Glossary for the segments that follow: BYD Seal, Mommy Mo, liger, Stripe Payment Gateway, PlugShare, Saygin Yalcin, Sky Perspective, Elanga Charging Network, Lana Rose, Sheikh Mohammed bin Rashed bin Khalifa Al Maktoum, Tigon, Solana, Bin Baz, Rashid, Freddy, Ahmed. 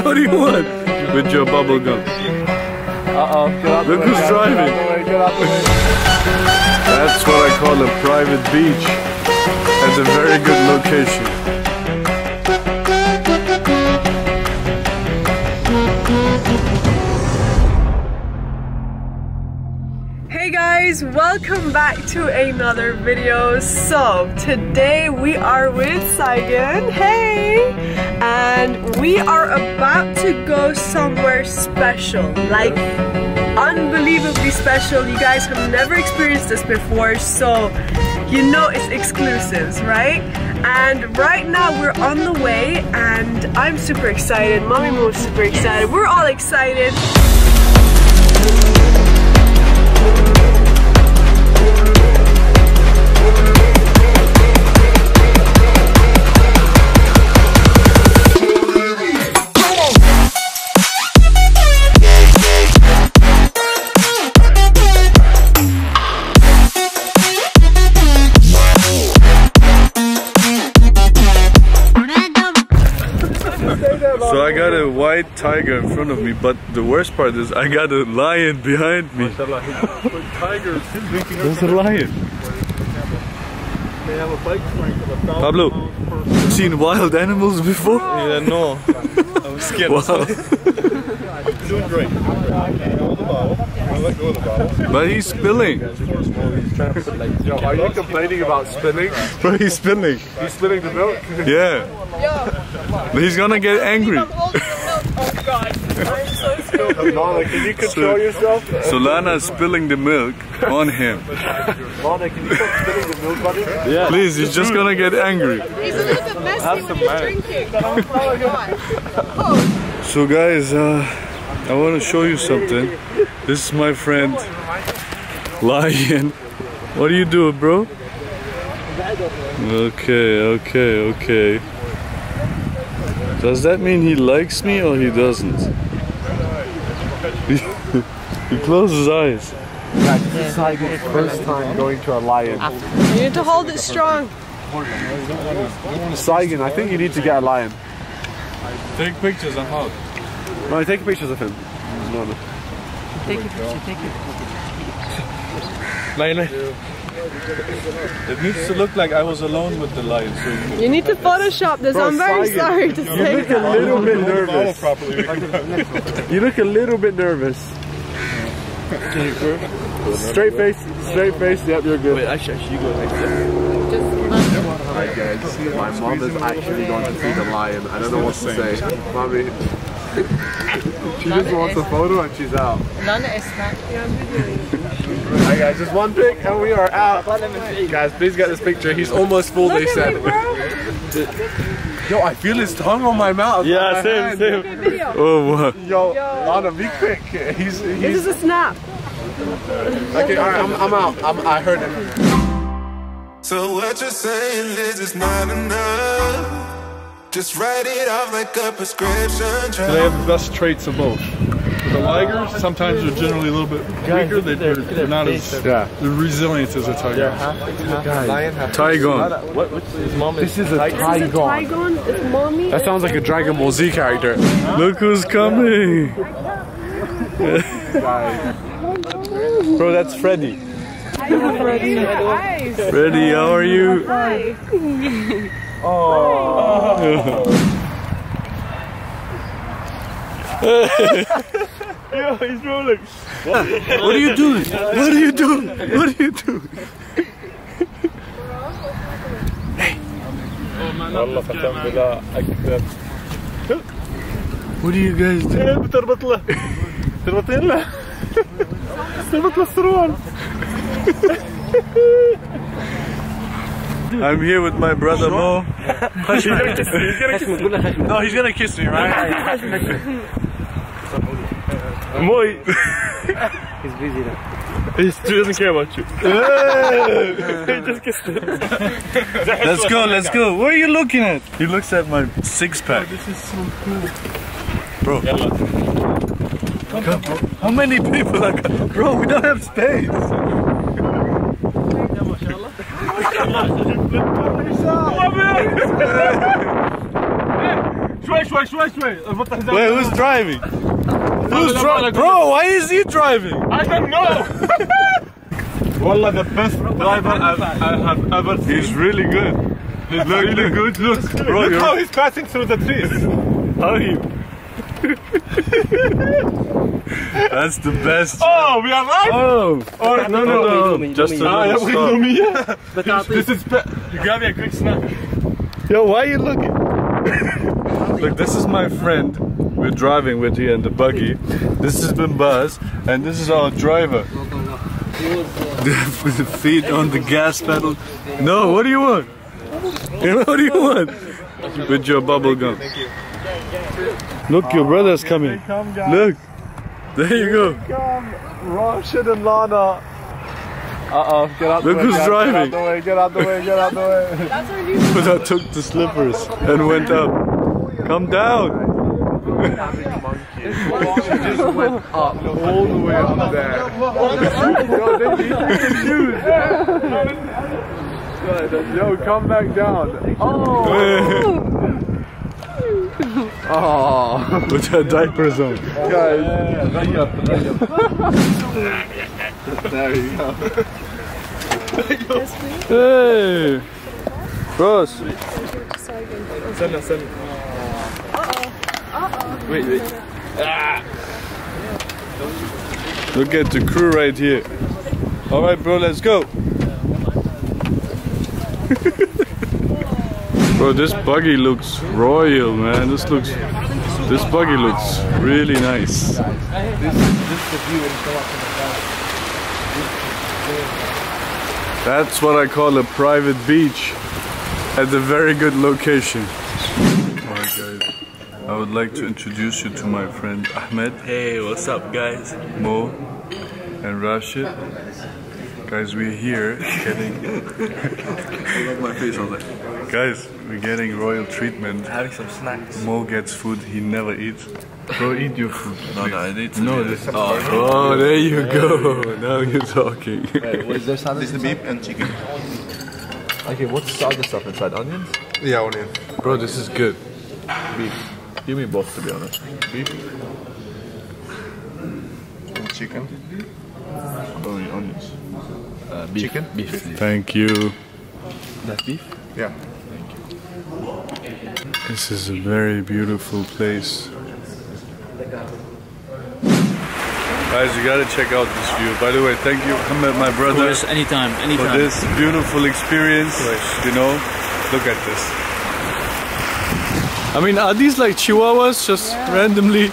What do you want with your bubble gum? Look who's driving. That's what I call a private beach at a very good location. Hey guys, welcome back to another video. So today we are with Saygin. Hey! And we are about to go somewhere special, like unbelievably special. You guys have never experienced this before, so you know it's exclusives, right? And right now we're on the way and I'm super excited, Mommy Mo is super excited, we're all excited. So I got a white tiger in front of me, but the worst part is I got a lion behind me. There's a lion. They have a bike strength of 1,000 Pablo, miles per seen wild animals before? Yeah, no. I'm scared. Wow. Doing great. But he's spilling. Yo, are you complaining about spilling? Bro, he's spilling. He's spilling the milk? Yeah. He's gonna get angry. Oh god, I'm so scared. Lana, can you control yourself? Solana is spilling the milk on him. Lana, can you stop spilling the milk on him? Yeah. Please, he's just gonna get angry. He's a little messy when he's drinking. Oh my god. Oh. So guys, I want to show you something. This is my friend, Lion. What do you do, bro? Okay. Does that mean he likes me or he doesn't? He closes his eyes. This is like his first time going to a lion. You need to hold it strong. Saygin, I think you need to get a lion. Take pictures and hug. No, take pictures of him. No, no. Take a picture, take a picture. Lion. It needs to look like I was alone with the lion. So you need to Photoshop this. Bro, I'm very sorry to say. You look a little bit nervous. You look a little bit nervous. Straight face, yep, you're good. Wait, actually, you go like that. Alright guys, my mom is actually going to see the lion. I don't know what to say. Mommy. She just wants a photo and she's out. None is not. Alright guys, just one pic and we are out. Guys, please get this picture. He's almost full, they said. Yo, I feel his tongue on my mouth. Yeah, same. Oh, what? Yo, Lana, be quick. He's... This is a snap. Okay, alright, I'm out. I heard him. So what you're saying is not enough. Just write it off like a prescription. So they have the best traits of both. The ligers sometimes are generally a little bit weaker. They're not as resilient as a tiger. Tigon. This is a Tigon. That sounds like a Dragon Ball Z character. Look who's coming! Bro, that's Freddy. Freddy, how are you? Hi. Oh. Yo, he's rolling. What are you doing? What are you doing? What are you doing? Hey. What are you guys doing? I'm here with my brother Mo. He's gonna kiss me. No, he's gonna kiss me, right? Mo, he's busy now. He doesn't care about you. He just kissed me. Let's go. What are you looking at? He looks at my six-pack. Oh, this is so cool. Bro. Come. How many people are... Bro, we don't have space. Wait, who's driving? Who's driving? Bro, why is he driving? I don't know. Wallah, the best driver I have ever seen. He's really good. He's really good. Look, bro, look how he's passing through the trees. How are you? That's the best. Oh, we are live? Oh, oh no. Just stop. This is you grab me a quick snack. Yo, why are you looking? Look, this is my friend. We're driving with you in the buggy. This is Bin Baz, and this is our driver. With the feet on the gas pedal. No, what do you want? What do you want? With your bubble gum. Thank you. Look, your brother's coming. Come, look, there you go. Come, Rashid and Lana. Get out the way. Look who's driving. Get out the way. That's our new one. I took the slippers and went up. Come down. She just went up all the way up there. Yo, come back down. Oh. Oh, with her diapers on. Guys, there you go. Hey, Ross. Send me. Wait. Ah. Look at the crew right here. All right, bro, let's go. Bro, this buggy looks royal, man. This buggy looks really nice. This is the view when you come up from the valley. That's what I call a private beach at a very good location. Alright guys, I would like to introduce you to my friend Ahmed. Hey, what's up guys? Mo and Rashid. Guys, we're here getting... I love my face on that. Guys, we're getting royal treatment. Having some snacks. Mo gets food he never eats. Bro, eat your food. No, I need to. No, this. Oh, there you go. Now you're talking. Wait, what is there? This is beef and chicken. Okay, what's the other stuff inside? Onions? Yeah, onion. Bro, this is good. Beef. Give me both, to be honest. Beef. And chicken. Onions. Beef. Chicken? Beef. Thank you. That beef? Yeah. Thank you. This is a very beautiful place. Guys, you gotta check out this view. By the way, thank you, Ahmed, my brother. Of course, anytime. For this beautiful experience, you know. Look at this. I mean, are these like chihuahuas just randomly?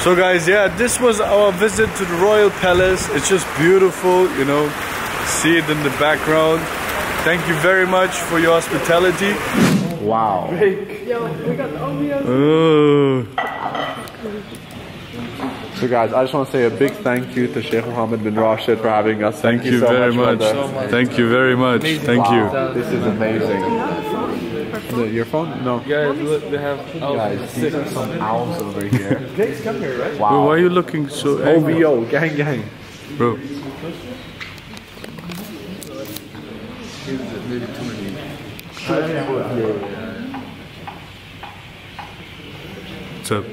So guys, yeah, this was our visit to the Royal Palace. It's just beautiful, you know, see it in the background. Thank you very much for your hospitality. Wow. So guys, I just want to say a big thank you to Sheikh Mohammed bin Rashed for having us. Thank you so much. Thank you very much. Thank you. This is amazing. Your phone? No. Guys, look, they have guys, these are some owls over here. Guys, come here, right? Wow. Bro, why are you looking so angry? OVO, gang. Bro. What's up?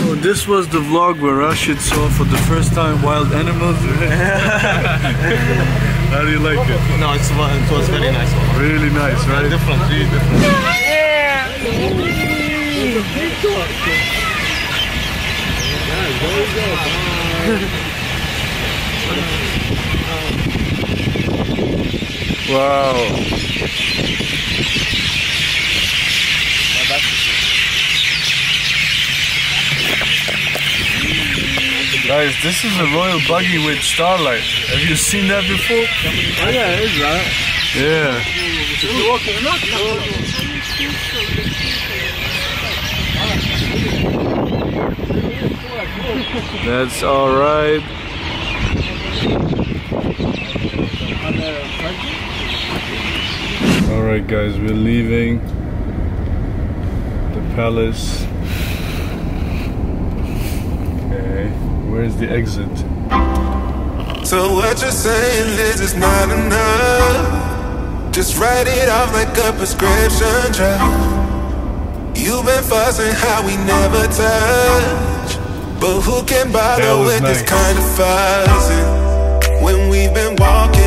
So this was the vlog where Rashid saw for the first time wild animals. How do you like it? No, it was very nice. Really nice, right? Really different. Yeah! Wow. Guys, this is a royal buggy with starlight. Have you seen that before? Oh yeah, it is, right? Yeah. That's alright. Alright guys, we're leaving. palace. Okay, where's the exit? So what you're saying is it's not enough. Just write it off like a prescription drug. You've been fussing how we never touch, but who can bother with this kind of fussing when we've been walking